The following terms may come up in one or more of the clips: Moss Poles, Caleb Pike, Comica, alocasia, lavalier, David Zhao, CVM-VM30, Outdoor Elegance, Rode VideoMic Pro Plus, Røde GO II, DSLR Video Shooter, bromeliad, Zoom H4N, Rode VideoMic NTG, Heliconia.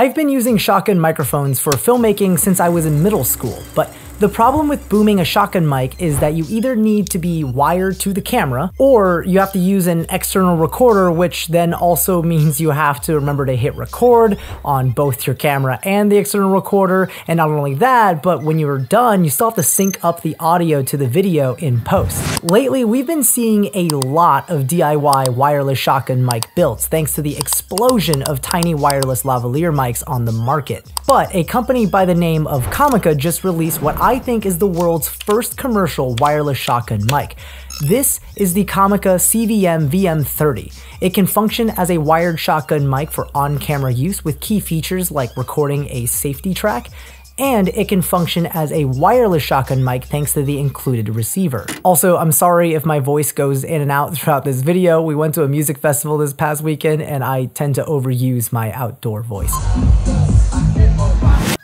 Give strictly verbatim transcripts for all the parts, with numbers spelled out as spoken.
I've been using shotgun microphones for filmmaking since I was in middle school, but the problem with booming a shotgun mic is that you either need to be wired to the camera, or you have to use an external recorder, which then also means you have to remember to hit record on both your camera and the external recorder. And not only that, but when you're done, you still have to sync up the audio to the video in post. Lately, we've been seeing a lot of D I Y wireless shotgun mic builds, thanks to the explosion of tiny wireless lavalier mics on the market. But a company by the name of Comica just released what I think is the world's first commercial wireless shotgun mic. This is the Comica C V M V M thirty. It can function as a wired shotgun mic for on-camera use with key features like recording a safety track, and it can function as a wireless shotgun mic thanks to the included receiver. Also, I'm sorry if my voice goes in and out throughout this video. We went to a music festival this past weekend and I tend to overuse my outdoor voice.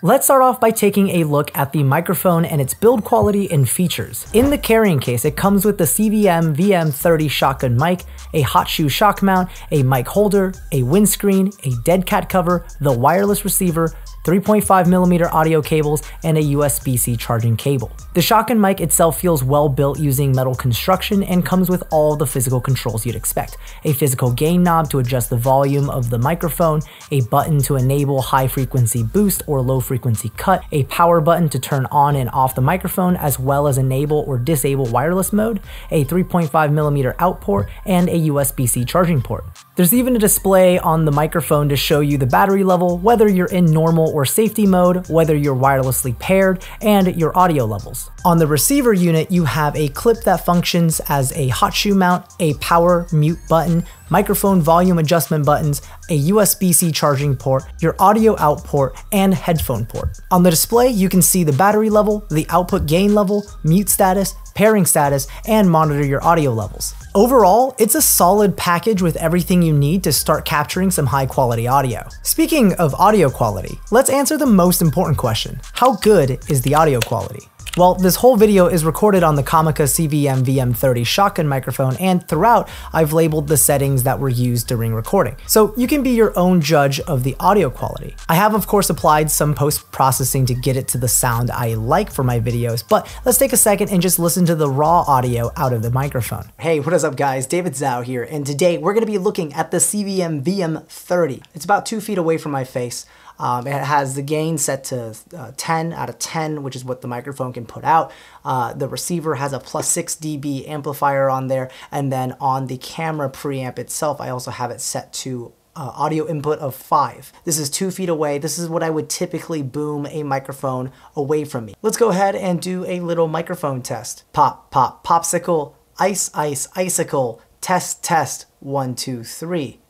Let's start off by taking a look at the microphone and its build quality and features. In the carrying case, it comes with the C V M V M thirty shotgun mic, a hot shoe shock mount, a mic holder, a windscreen, a dead cat cover, the wireless receiver, three point five millimeter audio cables, and a U S B C charging cable. The shotgun mic itself feels well built using metal construction and comes with all the physical controls you'd expect. A physical gain knob to adjust the volume of the microphone, a button to enable high frequency boost or low frequency cut, a power button to turn on and off the microphone as well as enable or disable wireless mode, a three point five millimeter out port, and a U S B C charging port. There's even a display on the microphone to show you the battery level, whether you're in normal or safety mode, whether you're wirelessly paired, and your audio levels. On the receiver unit, you have a clip that functions as a hot shoe mount, a power mute button, microphone volume adjustment buttons, a U S B C charging port, your audio out port, and headphone port. On the display, you can see the battery level, the output gain level, mute status, pairing status, and monitor your audio levels. Overall, it's a solid package with everything you need to start capturing some high quality audio. Speaking of audio quality, let's answer the most important question. How good is the audio quality? Well, this whole video is recorded on the Comica C V M V M thirty shotgun microphone, and throughout, I've labeled the settings that were used during recording, so you can be your own judge of the audio quality. I have, of course, applied some post-processing to get it to the sound I like for my videos, but let's take a second and just listen to the raw audio out of the microphone. Hey, what is up, guys? David Zhao here, and today we're going to be looking at the C V M V M thirty. It's about two feet away from my face. Um, it has the gain set to uh, ten out of ten, which is what the microphone can put out. Uh, the receiver has a plus six D B amplifier on there. And then on the camera preamp itself, I also have it set to Uh, audio input of five. This is two feet away. This is what I would typically boom a microphone away from me. Let's go ahead and do a little microphone test. Pop, pop, popsicle, ice, ice, icicle, test, test, one, two, three.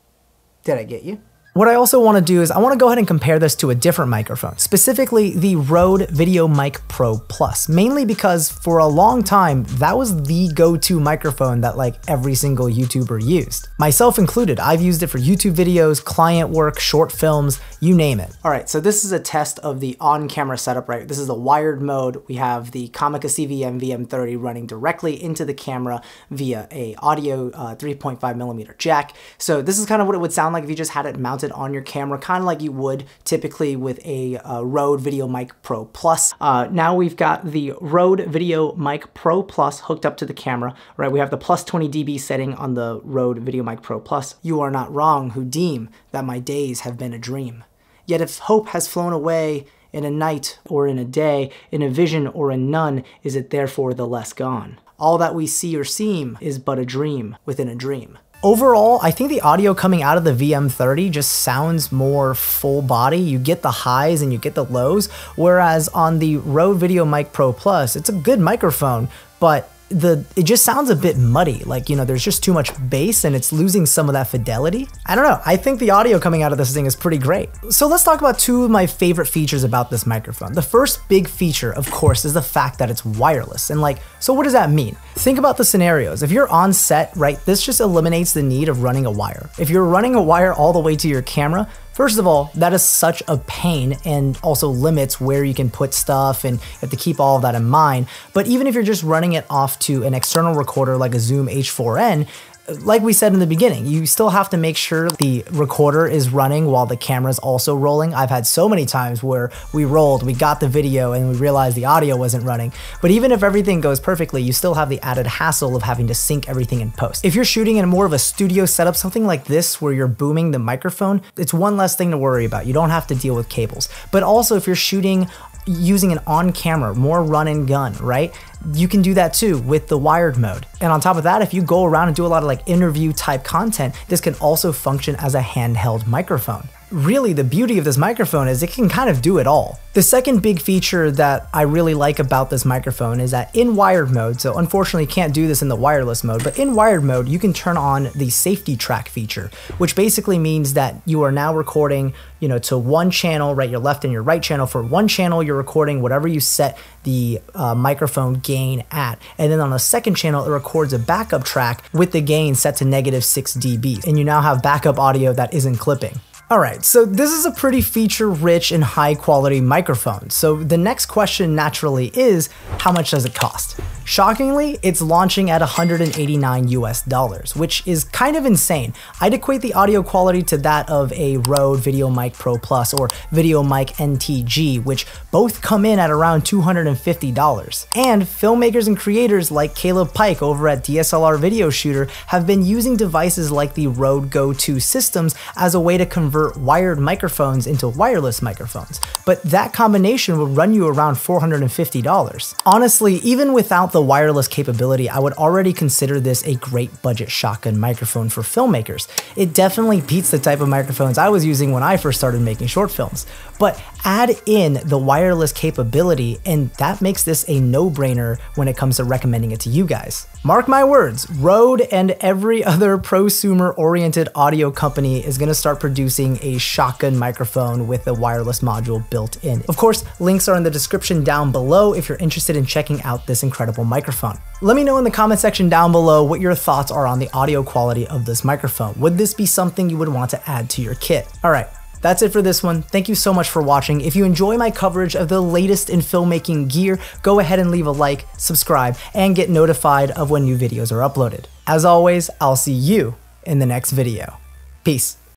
Did I get you? What I also want to do is I want to go ahead and compare this to a different microphone, specifically the Rode VideoMic Pro Plus, mainly because for a long time, that was the go-to microphone that like every single YouTuber used. Myself included, I've used it for YouTube videos, client work, short films, you name it. All right, so this is a test of the on-camera setup, right? This is a wired mode. We have the Comica C V M V M thirty running directly into the camera via a audio uh, three point five millimeter jack. So this is kind of what it would sound like if you just had it mounted on your camera, kind of like you would typically with a uh, Rode VideoMic Pro Plus. Uh, now we've got the Rode VideoMic Pro Plus hooked up to the camera, right? We have the plus twenty D B setting on the Rode VideoMic Pro Plus. You are not wrong who deem that my days have been a dream. Yet if hope has flown away in a night or in a day, in a vision or in none, is it therefore the less gone? All that we see or seem is but a dream within a dream. Overall, I think the audio coming out of the V M thirty just sounds more full body. You get the highs and you get the lows, whereas on the Rode VideoMic Pro Plus, it's a good microphone, but the it just sounds a bit muddy. Like, you know, there's just too much bass and it's losing some of that fidelity. I don't know. I think the audio coming out of this thing is pretty great. So let's talk about two of my favorite features about this microphone. The first big feature, of course, is the fact that it's wireless. And like, so what does that mean? Think about the scenarios. If you're on set, right, this just eliminates the need of running a wire. If you're running a wire all the way to your camera, first of all, that is such a pain and also limits where you can put stuff, and you have to keep all of that in mind. But even if you're just running it off to an external recorder like a Zoom H four N, like we said in the beginning, you still have to make sure the recorder is running while the camera's also rolling. I've had so many times where we rolled, we got the video, and we realized the audio wasn't running. But even if everything goes perfectly, you still have the added hassle of having to sync everything in post. If you're shooting in more of a studio setup, something like this where you're booming the microphone, it's one less thing to worry about. You don't have to deal with cables. But also if you're shooting using an on-camera, more run and gun, right? You can do that too with the wired mode. And on top of that, if you go around and do a lot of like interview type content, this can also function as a handheld microphone. Really, the beauty of this microphone is it can kind of do it all. The second big feature that I really like about this microphone is that in wired mode, so unfortunately you can't do this in the wireless mode, but in wired mode, you can turn on the safety track feature, which basically means that you are now recording, you know, to one channel, right? Your left and your right channel. For one channel, you're recording whatever you set the uh, microphone gain at. And then on the second channel, it records a backup track with the gain set to negative six D B. And you now have backup audio that isn't clipping. All right, so this is a pretty feature-rich and high-quality microphone. So the next question naturally is, how much does it cost? Shockingly, it's launching at one hundred eighty-nine U S dollars, which is kind of insane. I'd equate the audio quality to that of a Rode VideoMic Pro Plus or VideoMic N T G, which both come in at around two hundred fifty dollars. And filmmakers and creators like Caleb Pike over at D S L R Video Shooter have been using devices like the Røde GO two systems as a way to convert wired microphones into wireless microphones, but that combination will run you around four hundred fifty dollars. Honestly, even without the wireless capability, I would already consider this a great budget shotgun microphone for filmmakers. It definitely beats the type of microphones I was using when I first started making short films, but add in the wireless capability and that makes this a no-brainer when it comes to recommending it to you guys. Mark my words, Rode and every other prosumer-oriented audio company is gonna start producing a shotgun microphone with a wireless module built in. Of course, links are in the description down below if you're interested in checking out this incredible microphone. Let me know in the comment section down below what your thoughts are on the audio quality of this microphone. Would this be something you would want to add to your kit? All right. That's it for this one. Thank you so much for watching. If you enjoy my coverage of the latest in filmmaking gear, go ahead and leave a like, subscribe, and get notified of when new videos are uploaded. As always, I'll see you in the next video. Peace.